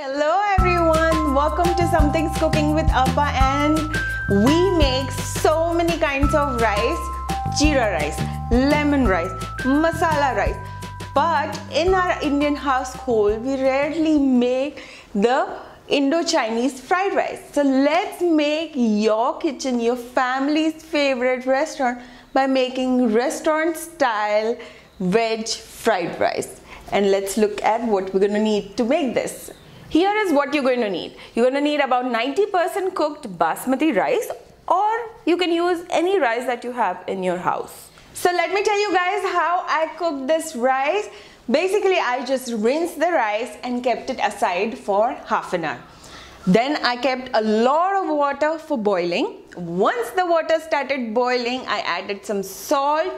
Hello everyone, welcome to Something's Cooking with Appa, and we make so many kinds of rice, jeera rice, lemon rice, masala rice. But in our Indian household, we rarely make the Indo-Chinese fried rice. So let's make your kitchen, your family's favorite restaurant by making restaurant style veg fried rice. And let's look at what we're going to need to make this. Here is what you're going to need. You're going to need about 90% cooked basmati rice, or you can use any rice that you have in your house. So let me tell you guys how I cooked this rice. Basically, I just rinsed the rice and kept it aside for half an hour. Then I kept a lot of water for boiling. Once the water started boiling, I added some salt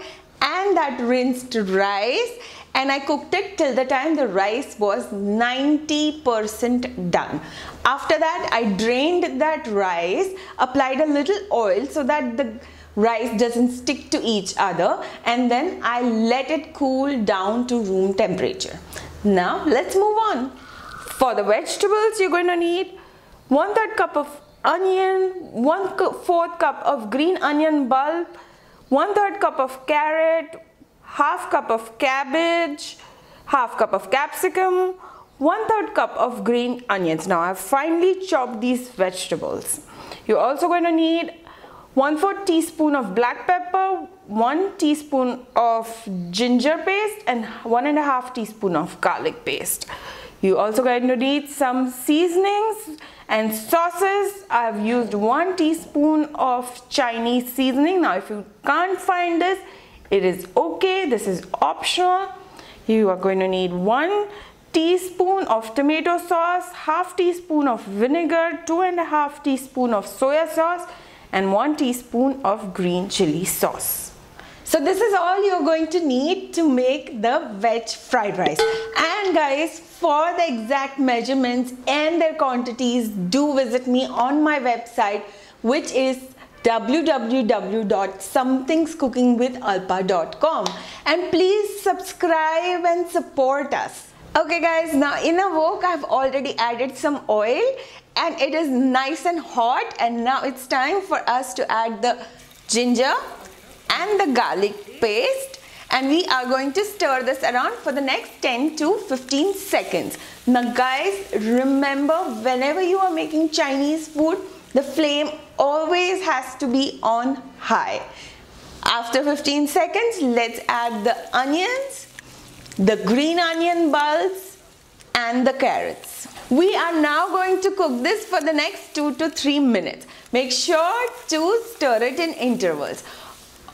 and that rinsed rice, and I cooked it till the time the rice was 90% done. After that, I drained that rice, applied a little oil so that the rice doesn't stick to each other, and then I let it cool down to room temperature. Now let's move on. For the vegetables, you're going to need 1/3 cup of onion, 1/4 cup of green onion bulb, 1/3 cup of carrot, 1/2 cup of cabbage, 1/2 cup of capsicum, 1/3 cup of green onions. Now I've finely chopped these vegetables. You're also going to need 1/4 teaspoon of black pepper, 1 teaspoon of ginger paste, and 1.5 teaspoon of garlic paste. You also going to need some seasonings and sauces. I've used 1 teaspoon of Chinese seasoning. Now if you can't find this, it is okay, this is optional. You are going to need 1 teaspoon of tomato sauce, 1/2 teaspoon of vinegar, 2.5 teaspoon of soya sauce, and 1 teaspoon of green chili sauce. So this is all you're going to need to make the veg fried rice. And guys, for the exact measurements and their quantities, do visit me on my website, which is www.somethingscookingwithalpa.com, and please subscribe and support us. Okay guys, now in a wok I've already added some oil and it is nice and hot, and now it's time for us to add the ginger and the garlic paste, and we are going to stir this around for the next 10 to 15 seconds. Now guys, remember, whenever you are making Chinese food, the flame always has to be on high. After 15 seconds, let's add the onions, the green onion bulbs, and the carrots. We are now going to cook this for the next 2 to 3 minutes. Make sure to stir it in intervals.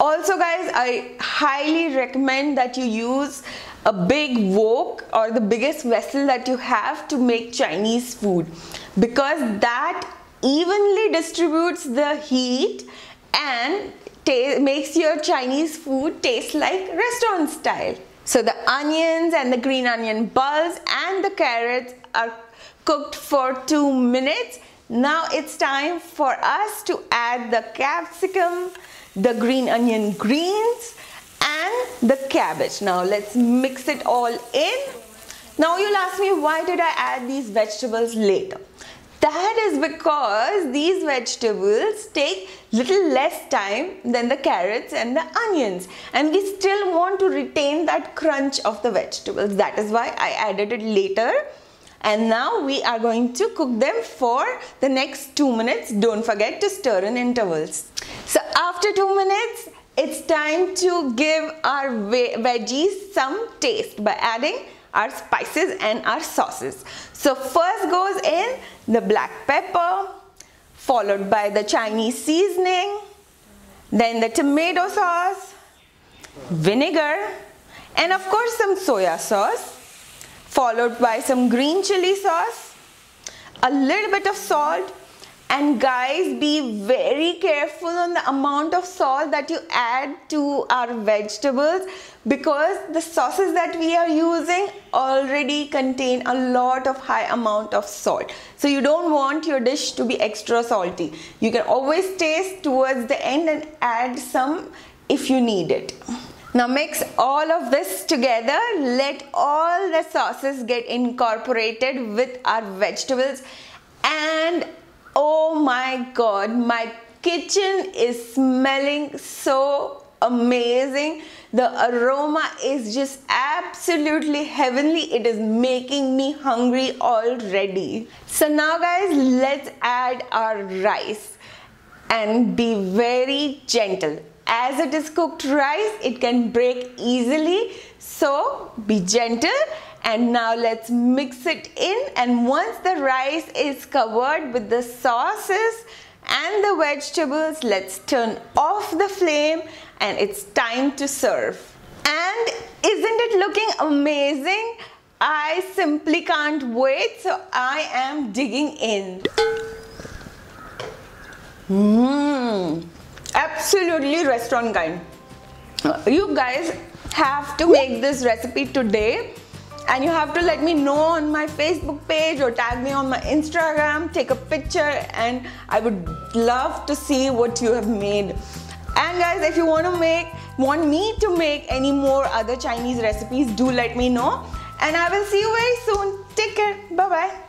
Also guys, I highly recommend that you use a big wok or the biggest vessel that you have to make Chinese food, because that evenly distributes the heat and makes your Chinese food taste like restaurant style. So the onions and the green onion bulbs and the carrots are cooked for 2 minutes. Now it's time for us to add the capsicum, the green onion greens, and the cabbage. Now let's mix it all in. Now you'll ask me, why did I add these vegetables later? That is because these vegetables take little less time than the carrots and the onions, and we still want to retain that crunch of the vegetables. That is why I added it later. And now we are going to cook them for the next 2 minutes. Don't forget to stir in intervals. So after 2 minutes, it's time to give our veggies some taste by adding our spices and our sauces. So first goes in the black pepper, followed by the Chinese seasoning, then the tomato sauce, vinegar, and of course some soya sauce, followed by some green chili sauce, a little bit of salt. And guys, be very careful on the amount of salt that you add to our vegetables, because the sauces that we are using already contain a lot of high amount of salt. So you don't want your dish to be extra salty. You can always taste towards the end and add some if you need it. Now mix all of this together. Let all the sauces get incorporated with our vegetables, and oh my god, my kitchen is smelling so amazing. The aroma is just absolutely heavenly. It is making me hungry already. So now guys, let's add our rice and be very gentle. As it is cooked rice, it can break easily, so be gentle. And now let's mix it in, and once the rice is covered with the sauces and the vegetables, let's turn off the flame and it's time to serve. And isn't it looking amazing? I simply can't wait, so I am digging in. Absolutely restaurant kind. You guys have to make this recipe today, and you have to let me know on my Facebook page or tag me on my Instagram. Take a picture and I would love to see what you have made. And guys, if you want me to make any more other Chinese recipes, do let me know, and I will see you very soon. Take care. Bye bye.